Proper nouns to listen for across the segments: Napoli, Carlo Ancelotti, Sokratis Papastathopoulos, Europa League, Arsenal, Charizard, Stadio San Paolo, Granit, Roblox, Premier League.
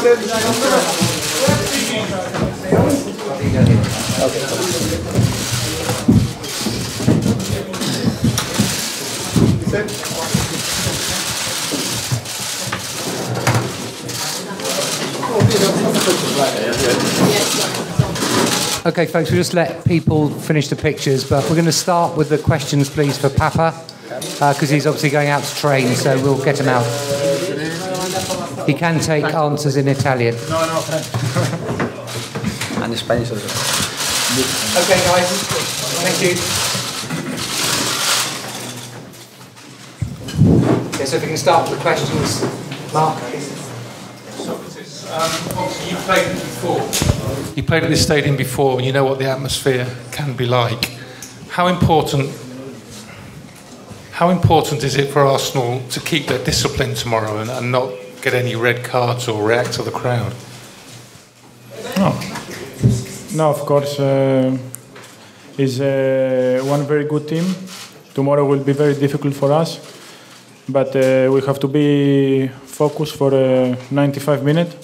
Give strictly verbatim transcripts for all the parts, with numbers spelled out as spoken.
Okay, folks, we'll just let people finish the pictures, but we're going to start with the questions, please, for Papa, because uh, he's obviously going out to train, so we'll get him out. He can take answers in Italian. No, no, and Spanish as well. Okay, guys, thank you. Okay, so if we can start with the questions, Mark. Sokratis, um, obviously you've played before. You played at this stadium before and you know what the atmosphere can be like. How important, how important is it for Arsenal to keep their discipline tomorrow and, and not get any red cards or react to the crowd? Oh. No, of course. Uh, it's uh, one very good team. Tomorrow will be very difficult for us. But uh, we have to be focused for uh, ninety-five minutes.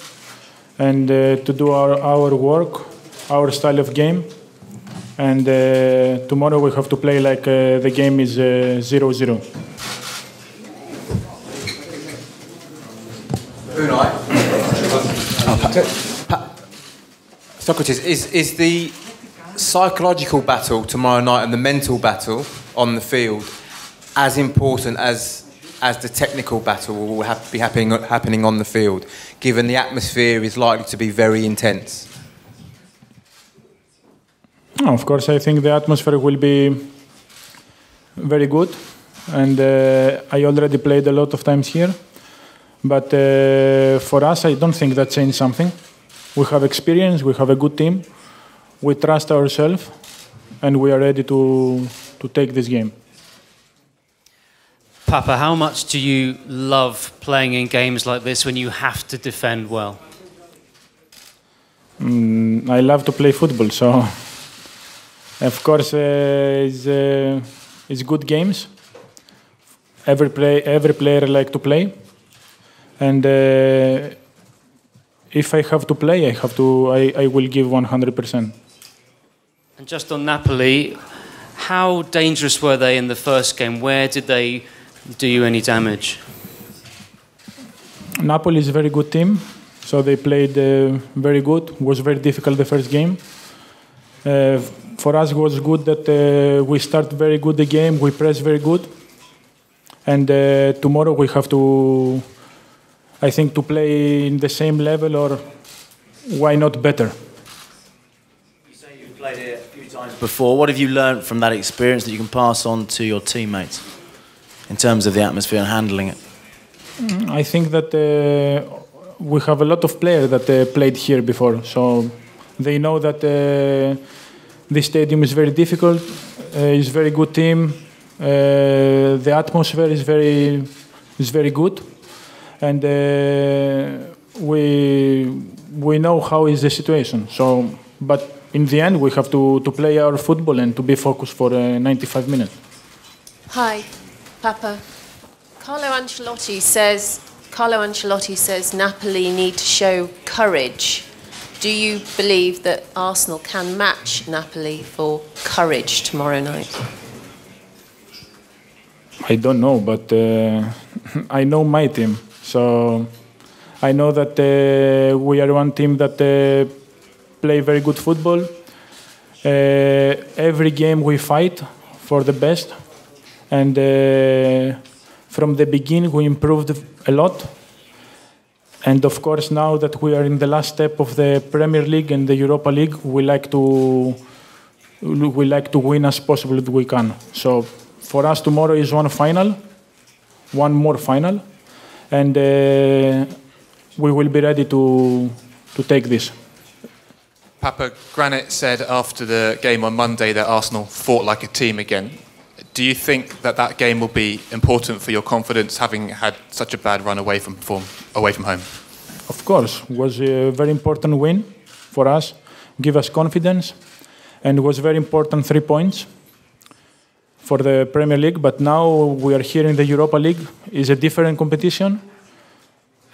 And uh, to do our, our work, our style of game. And uh, tomorrow we have to play like uh, the game is zero zero. Uh, zero, zero. Oh, pa pa Sokratis, is, is the psychological battle tomorrow night and the mental battle on the field as important as as the technical battle will have be happening, happening on the field, given the atmosphere is likely to be very intense? Oh, of course, I think the atmosphere will be very good. And uh, I already played a lot of times here. But uh, for us, I don't think that changed something. We have experience, we have a good team, we trust ourselves, and we are ready to, to take this game. Papa, how much do you love playing in games like this when you have to defend well? Mm, I love to play football, so of course uh, it's, uh, it's good games. Every play, every player like to play, and uh, if I have to play, I have to. I, I will give one hundred percent. And just on Napoli, how dangerous were they in the first game? Where did they do you any damage? Napoli is a very good team, so they played uh, very good. It was very difficult the first game. Uh, for us, it was good that uh, we start very good the game, we press very good. And uh, tomorrow we have to, I think, to play in the same level or why not better? You say you've played it a few times before. What have you learned from that experience that you can pass on to your teammates in terms of the atmosphere and handling it? I think that uh, we have a lot of players that uh, played here before, so they know that uh, this stadium is very difficult, uh, it's a very good team, uh, the atmosphere is very, is very good, and uh, we, we know how is the situation. So, but in the end, we have to, to play our football and to be focused for uh, ninety-five minutes. Hi. Papa, Carlo Ancelotti says, Carlo Ancelotti says Napoli need to show courage. Do you believe that Arsenal can match Napoli for courage tomorrow night? I don't know, but uh, I know my team. So I know that uh, we are one team that uh, play very good football. Uh, every game we fight for the best. And uh, from the beginning, we improved a lot. And of course, now that we are in the last step of the Premier League and the Europa League, we like to we like to win as possible as we can. So for us, tomorrow is one final, one more final, and uh, we will be ready to to take this. Papa, Granit said after the game on Monday that Arsenal fought like a team again. Do you think that that game will be important for your confidence, having had such a bad run away from, from, away from home? Of course. It was a very important win for us, give us confidence, and it was very important three points for the Premier League, but now we are here in the Europa League. It's a different competition,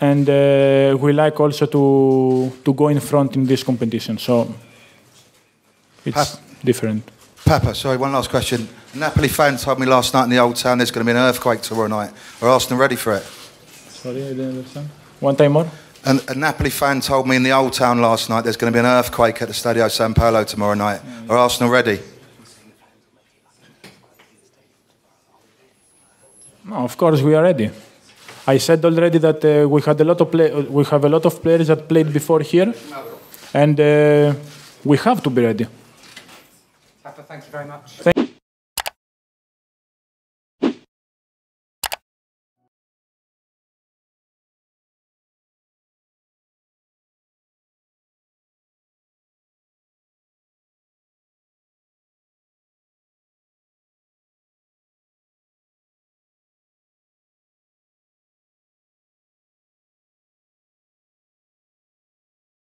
and uh, we like also to to go in front in this competition. So it's Papa, different. Papa, sorry, one last question. A Napoli fan told me last night in the old town there's going to be an earthquake tomorrow night. Are Arsenal ready for it? Sorry, I didn't understand. One time more? And a Napoli fan told me in the old town last night there's going to be an earthquake at the Stadio San Paolo tomorrow night. Mm. Are Arsenal ready? No, of course we are ready. I said already that uh, we had a lot of play we have a lot of players that played before here, and uh, we have to be ready. Papa, thank you very much. Thank